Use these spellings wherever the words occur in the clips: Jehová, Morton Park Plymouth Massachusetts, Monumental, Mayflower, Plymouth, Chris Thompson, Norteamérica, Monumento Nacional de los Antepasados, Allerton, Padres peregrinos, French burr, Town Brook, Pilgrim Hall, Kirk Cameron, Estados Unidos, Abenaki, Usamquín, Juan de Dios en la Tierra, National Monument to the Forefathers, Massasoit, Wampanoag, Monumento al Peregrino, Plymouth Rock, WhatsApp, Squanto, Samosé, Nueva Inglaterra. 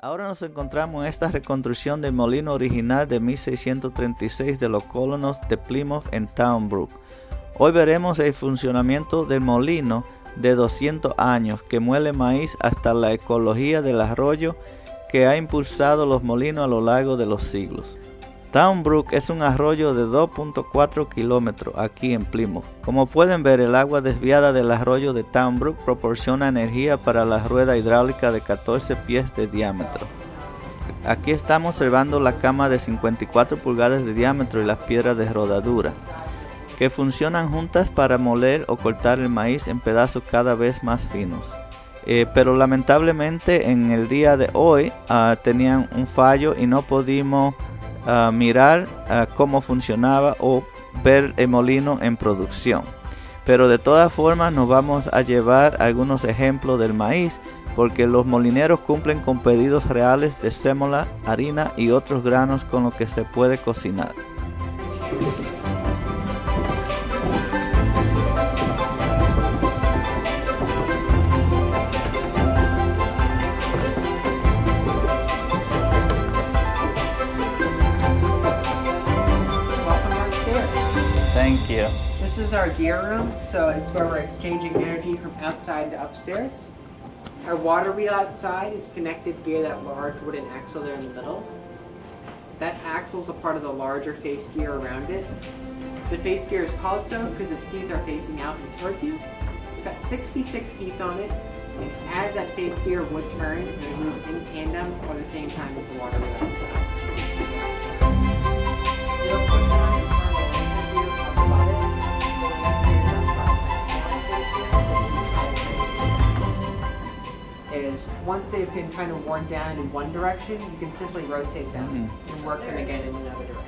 Ahora nos encontramos en esta reconstrucción del molino original de 1636 de los colonos de Plymouth en Town Brook. Hoy veremos el funcionamiento del molino de 200 años que muele maíz hasta la ecología del arroyo que ha impulsado los molinos a lo largo de los siglos. Town Brook es un arroyo de 2.4 kilómetros aquí en Plymouth. Como pueden ver, el agua desviada del arroyo de Town Brook proporciona energía para la rueda hidráulica de 14 pies de diámetro. Aquí estamos observando la cama de 54 pulgadas de diámetro y las piedras de rodadura, que funcionan juntas para moler o cortar el maíz en pedazos cada vez más finos. Pero lamentablemente en el día de hoy tenían un fallo y no pudimos mirar cómo funcionaba o ver el molino en producción, pero de todas formas nos vamos a llevar algunos ejemplos del maíz, porque los molineros cumplen con pedidos reales de sémola, harina y otros granos con los que se puede cocinar. Thank you. This is our gear room, so it's where we're exchanging energy from outside to upstairs. Our water wheel outside is connected via that large wooden axle there in the middle. That axle is a part of the larger face gear around it. The face gear is called so because its teeth are facing out and towards you. It's got 66 teeth on it, and as that face gear would turn, it would move in tandem or the same time as the water wheel outside. Once they've been kind of worn down in one direction, you can simply rotate them and work them again in another direction.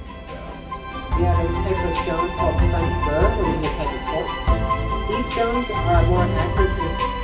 Yeah, there's a type of stone called French burr, which is a type of quartz. These stones are more accurate to the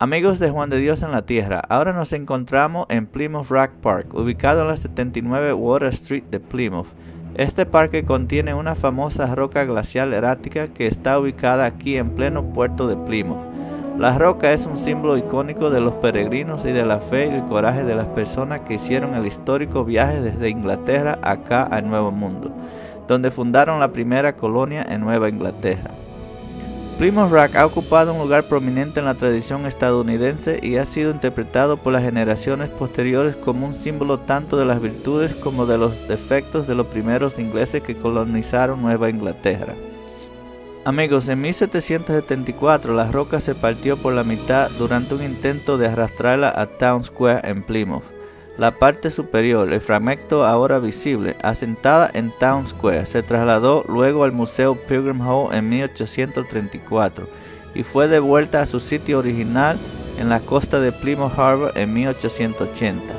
amigos de Juan de Dios en la Tierra. Ahora nos encontramos en Plymouth Rock Park, ubicado en la 79 Water Street de Plymouth. Este parque contiene una famosa roca glacial errática que está ubicada aquí en pleno puerto de Plymouth. La roca es un símbolo icónico de los peregrinos y de la fe y el coraje de las personas que hicieron el histórico viaje desde Inglaterra acá al Nuevo Mundo, donde fundaron la primera colonia en Nueva Inglaterra. Plymouth Rock ha ocupado un lugar prominente en la tradición estadounidense y ha sido interpretado por las generaciones posteriores como un símbolo tanto de las virtudes como de los defectos de los primeros ingleses que colonizaron Nueva Inglaterra. Amigos, en 1774 la roca se partió por la mitad durante un intento de arrastrarla a Town Square en Plymouth. La parte superior, el fragmento ahora visible, asentada en Town Square, se trasladó luego al Museo Pilgrim Hall en 1834 y fue devuelta a su sitio original en la costa de Plymouth Harbor en 1880.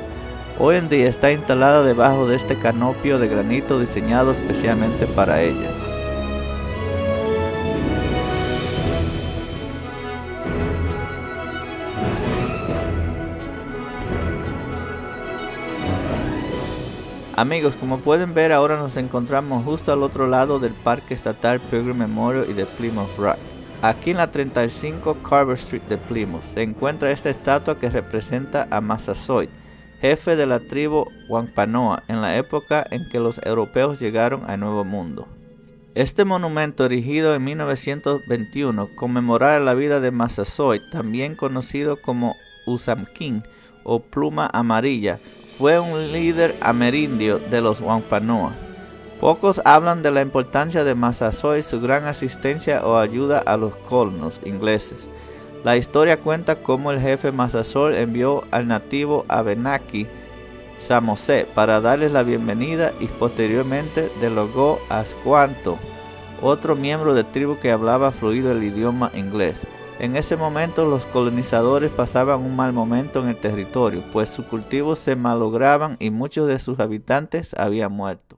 Hoy en día está instalada debajo de este canopio de granito diseñado especialmente para ella. Amigos, como pueden ver, ahora nos encontramos justo al otro lado del Parque Estatal Pilgrim Memorial y de Plymouth Rock. Aquí en la 35 Carver Street de Plymouth se encuentra esta estatua que representa a Massasoit, jefe de la tribu Wampanoag en la época en que los europeos llegaron al Nuevo Mundo. Este monumento, erigido en 1921, conmemora la vida de Massasoit, también conocido como Usamquín o Pluma Amarilla. Fue un líder amerindio de los Wampanoag. Pocos hablan de la importancia de Massasoit y su gran asistencia o ayuda a los colonos ingleses. La historia cuenta cómo el jefe Massasoit envió al nativo Abenaki, Samosé, para darles la bienvenida y posteriormente delegó a Squanto, otro miembro de tribu que hablaba fluido el idioma inglés. En ese momento los colonizadores pasaban un mal momento en el territorio, pues sus cultivos se malograban y muchos de sus habitantes habían muerto.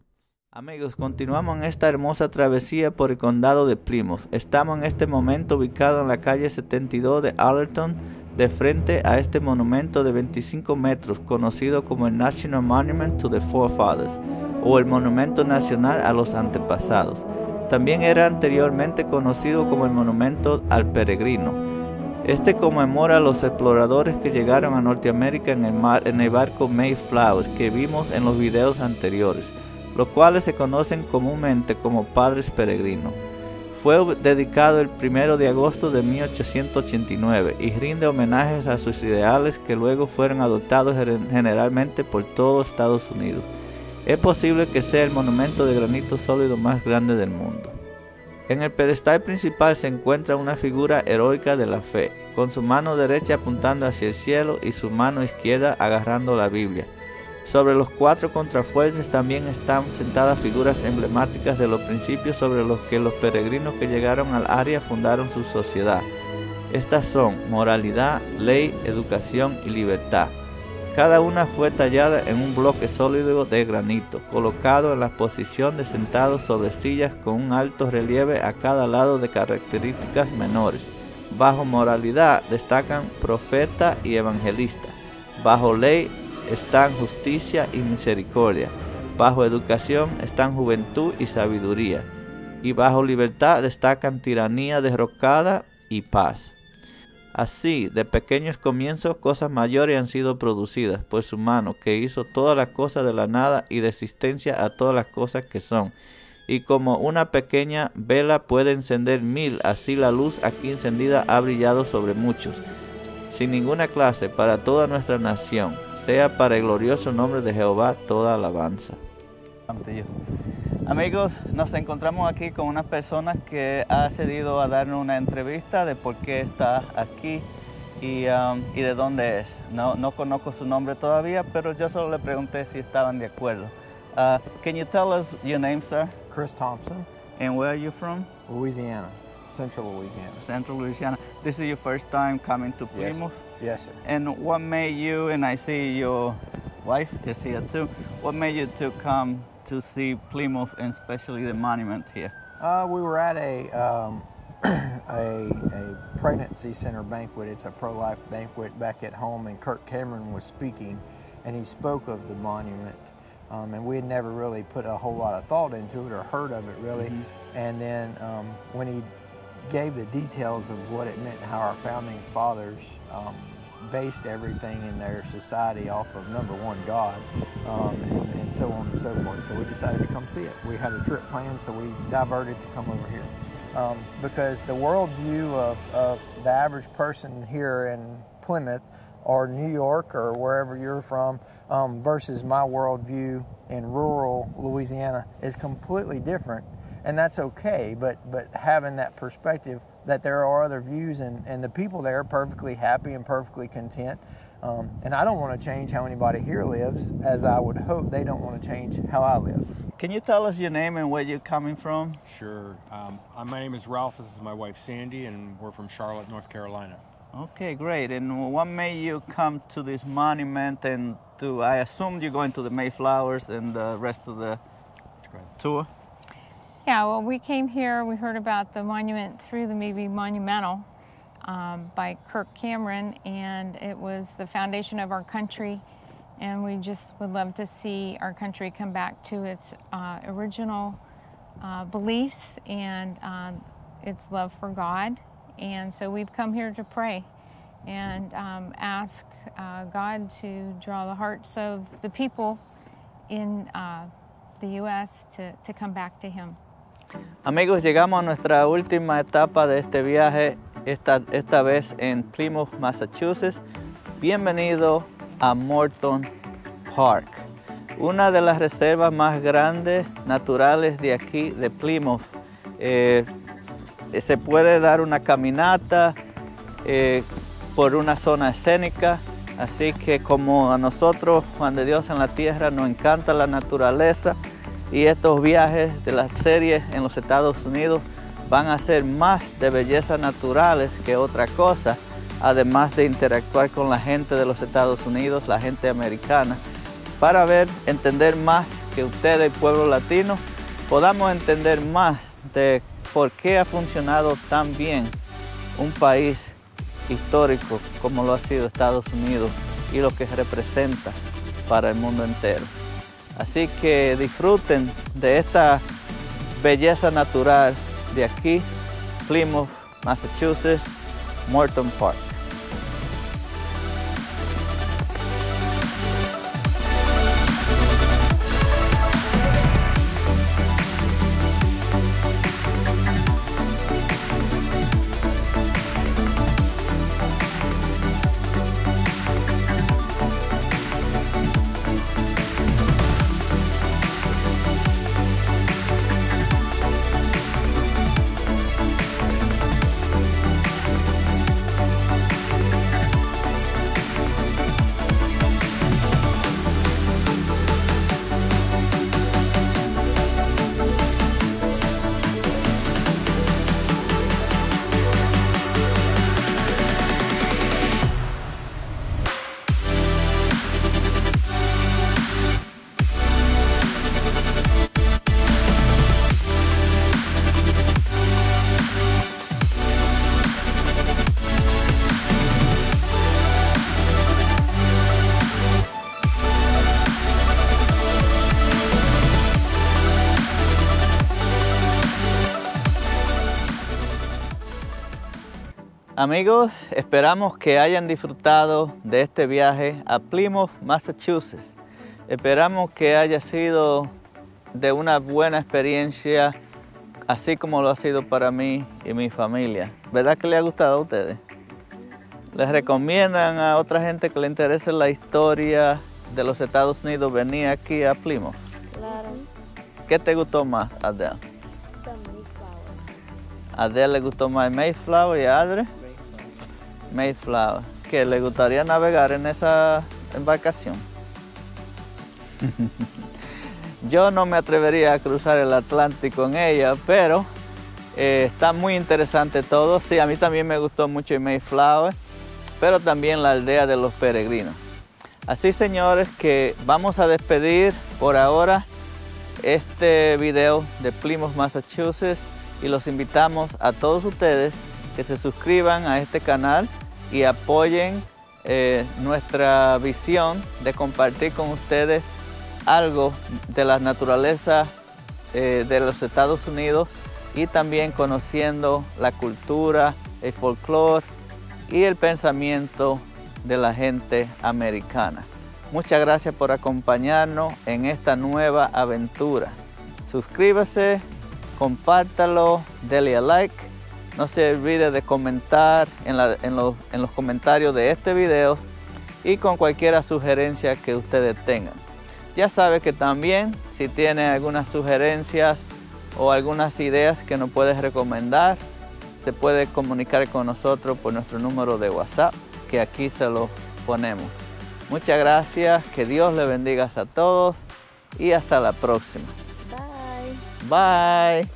Amigos, continuamos en esta hermosa travesía por el condado de Plymouth. Estamos en este momento ubicados en la calle 72 de Allerton, de frente a este monumento de 25 metros, conocido como el National Monument to the Forefathers, o el Monumento Nacional a los Antepasados. También era anteriormente conocido como el Monumento al Peregrino. Este conmemora a los exploradores que llegaron a Norteamérica en el barco Mayflower, que vimos en los videos anteriores, los cuales se conocen comúnmente como Padres peregrinos. Fue dedicado el 1 de agosto de 1889 y rinde homenajes a sus ideales que luego fueron adoptados generalmente por todo Estados Unidos. Es posible que sea el monumento de granito sólido más grande del mundo. En el pedestal principal se encuentra una figura heroica de la fe, con su mano derecha apuntando hacia el cielo y su mano izquierda agarrando la Biblia. Sobre los 4 contrafuertes también están sentadas figuras emblemáticas de los principios sobre los que los peregrinos que llegaron al área fundaron su sociedad. Estas son moralidad, ley, educación y libertad. Cada una fue tallada en un bloque sólido de granito, colocado en la posición de sentados sobre sillas con un alto relieve a cada lado de características menores. Bajo moralidad destacan profeta y evangelista. Bajo ley están justicia y misericordia, bajo educación están juventud y sabiduría, y bajo libertad destacan tiranía derrocada y paz. Así, de pequeños comienzos, cosas mayores han sido producidas por su mano, que hizo todas las cosas de la nada y de existencia a todas las cosas que son. Y como una pequeña vela puede encender 1000, así la luz aquí encendida ha brillado sobre muchos, sin ninguna clase, para toda nuestra nación. Sea para el glorioso nombre de Jehová toda alabanza. Amigos, nos encontramos aquí con una persona que ha accedido a darnos una entrevista de por qué está aquí y de dónde es. No conozco su nombre todavía, pero yo solo le pregunté si estaban de acuerdo. Can you tell us your name, sir? Chris Thompson. And where are you from? Louisiana, Central Louisiana. Central Louisiana. This is your first time coming to Plymouth? Yes. Yes, sir. And what made you, and I see your wife is here too, what made you to come to see Plymouth and especially the monument here? We were at a pregnancy center banquet. It's a pro-life banquet back at home, and Kirk Cameron was speaking, and he spoke of the monument. And we had never really put a whole lot of thought into it or heard of it really. Mm-hmm. And then when he gave the details of what it meant, how our founding fathers based everything in their society off of #1 God, and so on and so forth. So we decided to come see it. We had a trip planned, so we diverted to come over here. Because the worldview of the average person here in Plymouth or New York or wherever you're from versus my worldview in rural Louisiana is completely different. And that's okay, but having that perspective that there are other views, and the people there are perfectly happy and perfectly content. And I don't want to change how anybody here lives, as I would hope they don't want to change how I live. Can you tell us your name and where you're coming from? Sure. My name is Ralph. This is my wife, Sandy, and we're from Charlotte, North Carolina. Okay, great. And what made you come to this monument and to, I assume you're going to the Mayflowers and the rest of the tour? Yeah, well, we came here, we heard about the monument through the movie Monumental by Kirk Cameron, and it was the foundation of our country, and we just would love to see our country come back to its original beliefs and its love for God. And so we've come here to pray and ask God to draw the hearts of the people in the U.S. to come back to Him. Amigos, llegamos a nuestra última etapa de este viaje, esta vez en Plymouth, Massachusetts. Bienvenido a Morton Park, una de las reservas más grandes naturales de aquí, de Plymouth. Se puede dar una caminata por una zona escénica, así que como a nosotros, Juan de Dios en la Tierra, nos encanta la naturaleza, y estos viajes de las series en los Estados Unidos van a ser más de bellezas naturales que otra cosa, además de interactuar con la gente de los Estados Unidos, la gente americana, para entender más que ustedes, pueblo latino, podamos entender más de por qué ha funcionado tan bien un país histórico como lo ha sido Estados Unidos y lo que representa para el mundo entero. Así que disfruten de esta belleza natural de aquí, Plymouth, Massachusetts, Morton Park. Amigos, esperamos que hayan disfrutado de este viaje a Plymouth, Massachusetts. Esperamos que haya sido de una buena experiencia, así como lo ha sido para mí y mi familia. ¿Verdad que les ha gustado a ustedes? ¿Les recomiendan a otra gente que le interese la historia de los Estados Unidos venir aquí a Plymouth? Claro. ¿Qué te gustó más, Adele? The Mayflower. ¿A Adele le gustó más Mayflower y a Adre? Mayflower, que le gustaría navegar en esa embarcación. Yo no me atrevería a cruzar el Atlántico en ella, pero está muy interesante todo. Sí, a mí también me gustó mucho el Mayflower, pero también la aldea de los peregrinos. Así, señores, que vamos a despedir por ahora este video de Plymouth, Massachusetts, y los invitamos a todos ustedes que se suscriban a este canal y apoyen nuestra visión de compartir con ustedes algo de la naturaleza de los Estados Unidos, y también conociendo la cultura, el folclore y el pensamiento de la gente americana. Muchas gracias por acompañarnos en esta nueva aventura. Suscríbase, compártalo, dele a like. No se olvide de comentar en los comentarios de este video y con cualquier sugerencia que ustedes tengan. Ya sabe que también, si tiene algunas sugerencias o algunas ideas que nos puedes recomendar, se puede comunicar con nosotros por nuestro número de WhatsApp, que aquí se lo ponemos. Muchas gracias, que Dios les bendiga a todos y hasta la próxima. Bye. Bye.